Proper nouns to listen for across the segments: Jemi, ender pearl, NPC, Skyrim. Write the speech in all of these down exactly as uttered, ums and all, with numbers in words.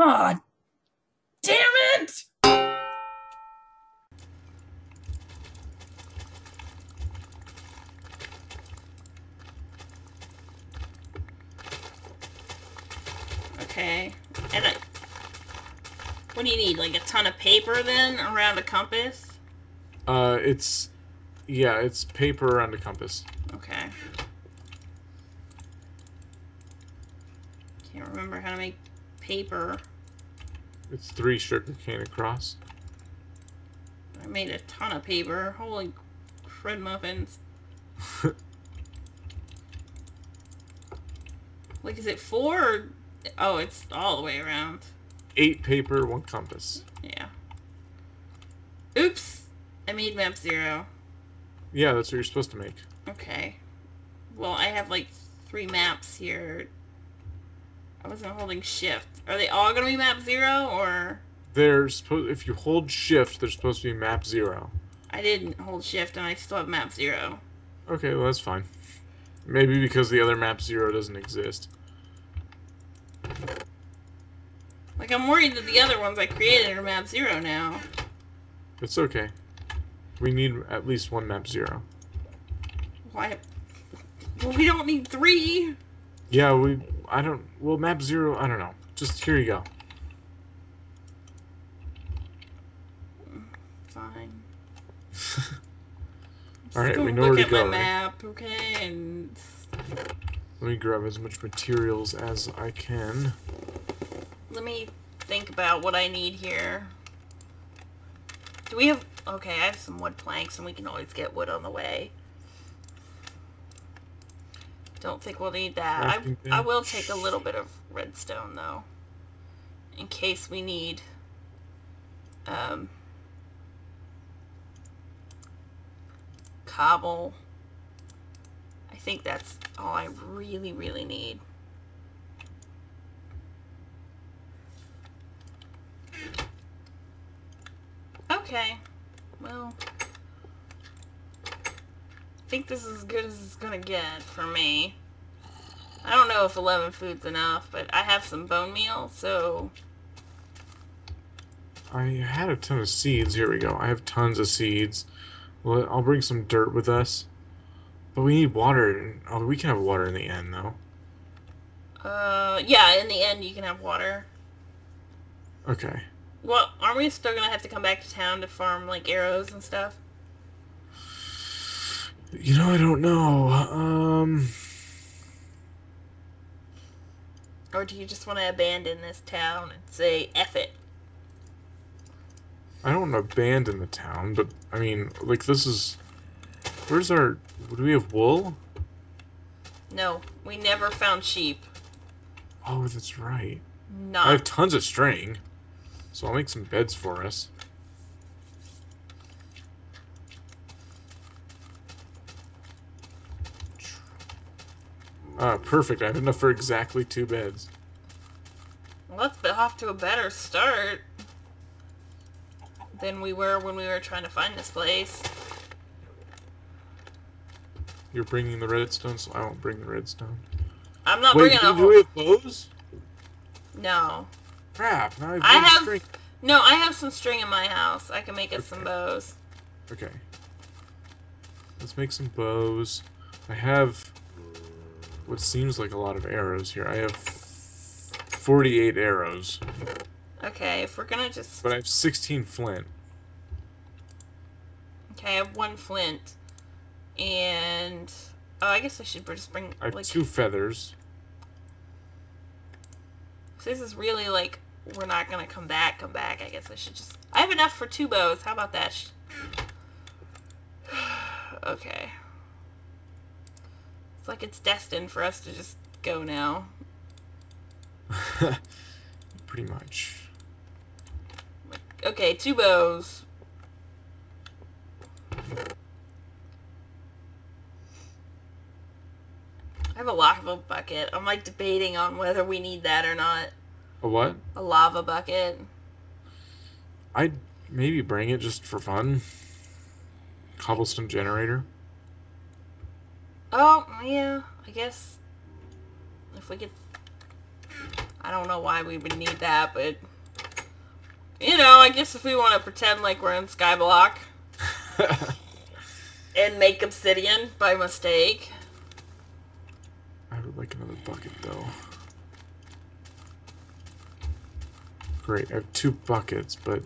Aw, damn it! Okay, and I, what do you need, like a ton of paper then around a compass? Uh, it's, yeah, it's paper around a compass. Okay. Can't remember how to make paper. It's three sugar cane across. I made a ton of paper. Holy crud muffins. Like, is it four? Or... Oh, it's all the way around. Eight paper, one compass. Yeah. Oops. I made map zero. Yeah, that's what you're supposed to make. Okay. Well, I have like three maps here. I wasn't holding shift. Are they all going to be map zero, or? They're supposed, if you hold shift, they're supposed to be map zero. I didn't hold shift, and I still have map zero. Okay, well, that's fine. Maybe because the other map zero doesn't exist. Like, I'm worried that the other ones I created are map zero now. It's okay. We need at least one map zero. What? Well, we don't need three! Yeah, we... I don't... Well, map zero... I don't know. Just, here you go. Fine. Alright, we know where to go, right? Look at my map, okay, and... Let me grab as much materials as I can. Let me think about what I need here. Do we have... Okay, I have some wood planks, and we can always get wood on the way. Don't think we'll need that. I, I will take a little bit of redstone, though. In case we need... Um, cobble. I think that's all I really, really need. Okay. Well, I think this is as good as it's gonna get for me. I don't know if eleven food's enough, but I have some bone meal, so... I had a ton of seeds. Here we go. I have tons of seeds. Well, I'll bring some dirt with us. But we need water. Oh, we can have water in the end, though. Uh, yeah, in the end you can have water. Okay. Well, aren't we still gonna have to come back to town to farm, like, arrows and stuff? You know, I don't know. Um... Or do you just want to abandon this town and say, F it? I don't want to abandon the town, but, I mean, like, this is... Where's our... Do we have wool? No, we never found sheep. Oh, that's right. No. I have tons of string. So I'll make some beds for us. Ah, perfect. I have enough for exactly two beds. Well, let's be off to a better start than we were when we were trying to find this place. You're bringing the redstone, so I won't bring the redstone. I'm not Wait, bringing a whole... Wait, do we have bows? No. Crap, now I have, I have string. No, I have some string in my house. I can make us okay. some bows. Okay. Let's make some bows. I have what seems like a lot of arrows here. I have forty-eight arrows. Okay, if we're gonna just... But I have sixteen flint. Okay, I have one flint. And... Oh, I guess I should just bring... I have like... two feathers. So this is really like... We're not gonna come back, come back. I guess I should just... I have enough for two bows. How about that? Okay. It's like it's destined for us to just go now. Pretty much. Okay, two bows. I have a lava bucket. I'm like debating on whether we need that or not. A what? A lava bucket. I'd maybe bring it just for fun. Cobblestone generator. Oh, yeah. I guess if we get I don't know why we would need that, but you know, I guess if we want to pretend like we're in Skyblock and make obsidian by mistake. I would like another bucket though. Great, I have two buckets, but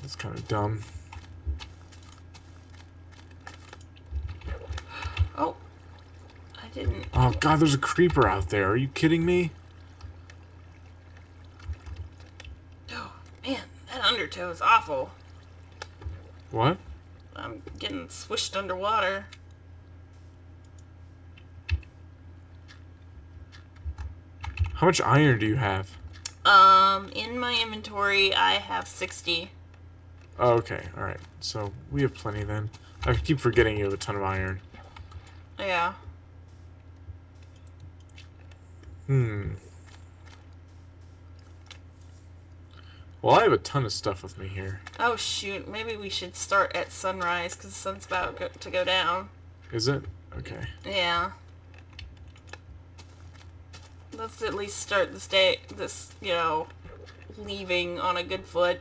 that's kind of dumb. Oh, I didn't. Oh God, there's a creeper out there. Are you kidding me? It was awful. What? I'm getting swished underwater. How much iron do you have? Um, in my inventory, I have sixty. Oh, okay, alright. So, we have plenty then. I keep forgetting you have a ton of iron. Yeah. Hmm. Well, I have a ton of stuff with me here. Oh, shoot. Maybe we should start at sunrise, because the sun's about go to go down. Is it? Okay. Yeah. Let's at least start this day, this, you know, leaving on a good foot.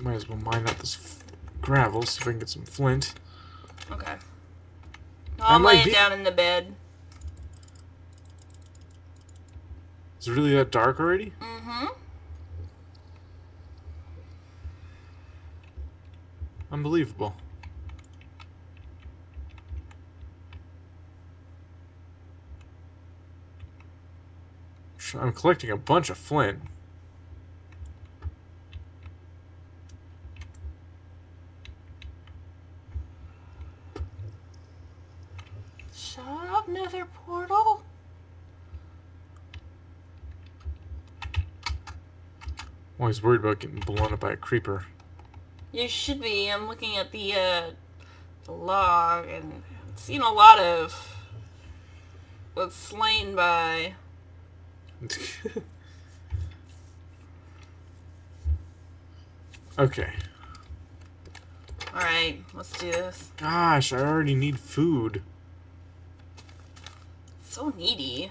Might as well mine out this f gravel, so if I can get some flint. Okay. I'm laying down in the bed. Is it really that dark already? Mm-hmm. Unbelievable. I'm collecting a bunch of flint. I'm always worried about getting blown up by a creeper. You should be. I'm looking at the, uh, the log and seen a lot of what's slain by. Okay. Alright, let's do this. Gosh, I already need food. So needy.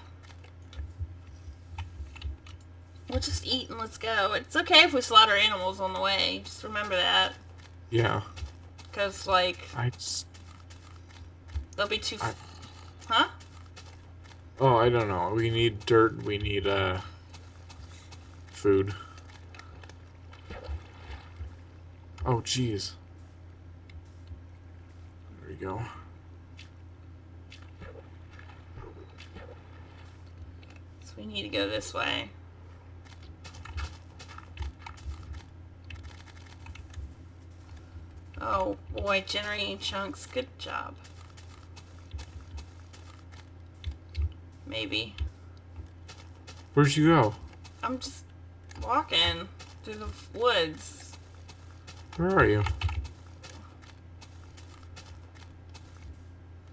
We'll just eat and let's go. It's okay if we slaughter animals on the way. Just remember that. Yeah. Because, like... I just... They'll be too... I... Huh? Oh, I don't know. We need dirt. We need, uh... food. Oh, jeez. There we go. So we need to go this way. Oh boy, generating chunks. Good job. Maybe. Where'd you go? I'm just walking through the woods. Where are you?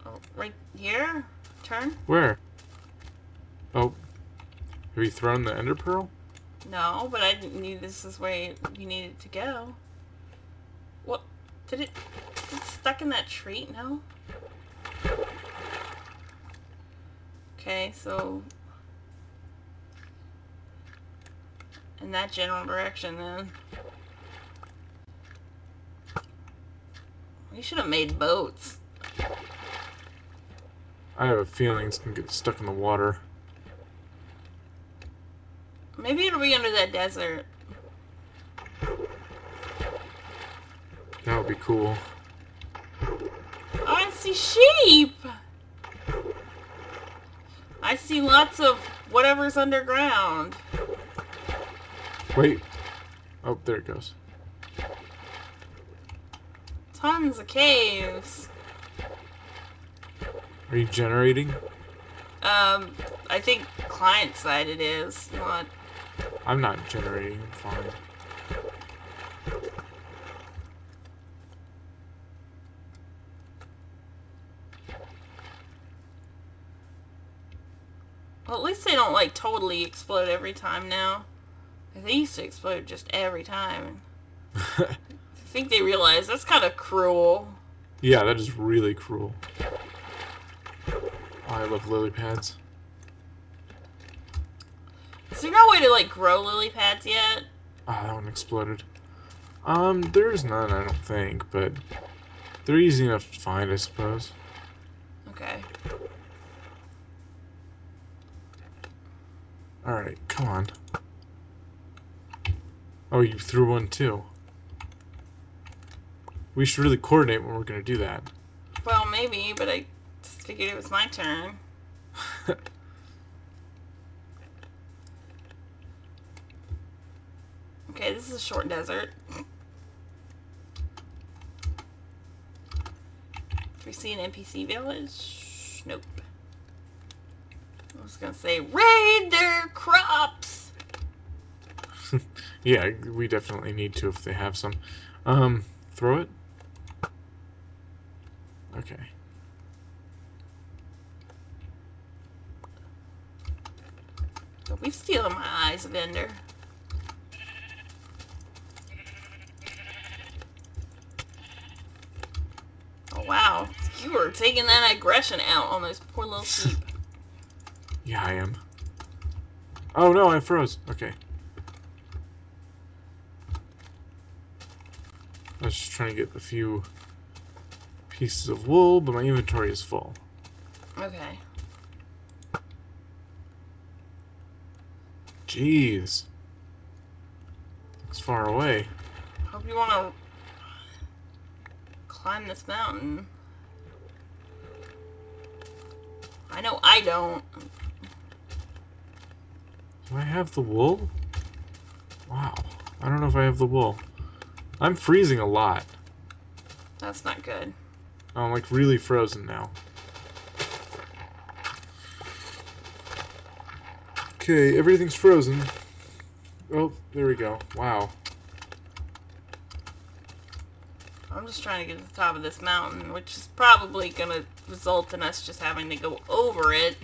Oh, right here? Turn? Where? Oh. Have you thrown the ender pearl? No, but I didn't need this is where you needed to go. What? Did it get stuck in that tree? No? Okay, so... in that general direction, then. We should have made boats. I have a feeling it's gonna get stuck in the water. Maybe it'll be under that desert. That would be cool. I see sheep! I see lots of whatever's underground. Wait. Oh, there it goes. Tons of caves. Are you generating? Um, I think client side it is, not... I'm not generating, I'm fine. Well, at least they don't, like, totally explode every time now. They used to explode just every time. I think they realize that's kind of cruel. Yeah, that is really cruel. I love lily pads. Is there no way to, like, grow lily pads yet? Ah, that one exploded. Um, there's none, I don't think, but they're easy enough to find, I suppose. Okay. Alright, come on. Oh, you threw one too. We should really coordinate when we're gonna do that. Well, maybe, but I just figured it was my turn. Okay, this is a short desert. Do we see an N P C village? Nope. I was gonna say, raid their crops! Yeah, we definitely need to if they have some. Um, throw it? Okay. Don't be stealing my eyes, vendor. Oh, wow. You were taking that aggression out on those poor little sheep. Yeah, I am. Oh no, I froze. Okay. I was just trying to get a few pieces of wool, but my inventory is full. Okay. Jeez. It's far away. Hope you want to climb this mountain. I know I don't. Do I have the wool? Wow. I don't know if I have the wool. I'm freezing a lot. That's not good. I'm like really frozen now. Okay, everything's frozen. Oh, there we go. Wow. I'm just trying to get to the top of this mountain, which is probably going to result in us just having to go over it.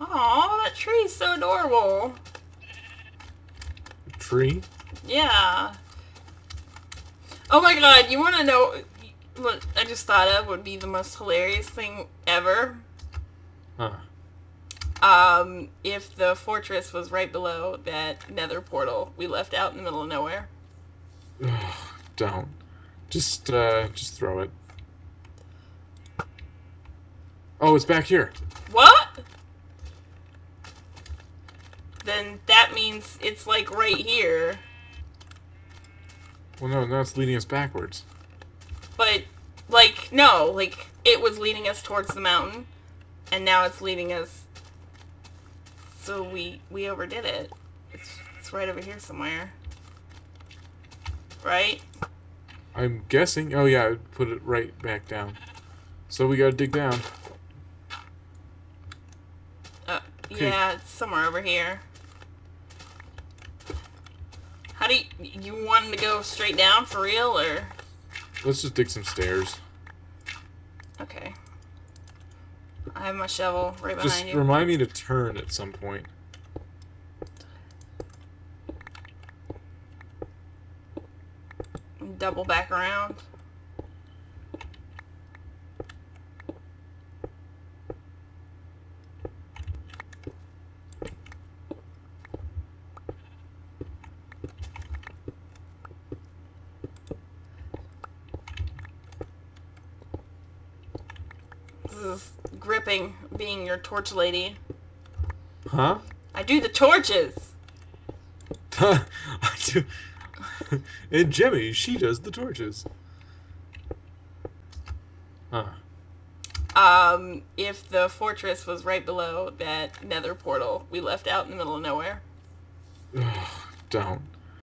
Aw, that tree's so adorable. A tree? Yeah. Oh my god, you want to know what I just thought of would be the most hilarious thing ever? Huh. Um, if the fortress was right below that nether portal we left out in the middle of nowhere. Ugh, don't. Just, uh, just throw it. Oh, it's back here. What? Then that means it's, like, right here. Well, no, now it's leading us backwards. But, like, no, like, it was leading us towards the mountain, and now it's leading us... So we, we overdid it. It's, it's right over here somewhere. Right? I'm guessing. Oh yeah, put it right back down. So we gotta dig down. Uh, okay. Yeah, it's somewhere over here. How do you... You want to go straight down for real, or...? Let's just dig some stairs. Okay. I have my shovel right behind you. Just remind me to turn at some point. Double back around. Gripping, being your torch lady. Huh? I do the torches. I do. And Jemmy, she does the torches. Huh. Um, if the fortress was right below that nether portal we left out in the middle of nowhere. Ugh, don't.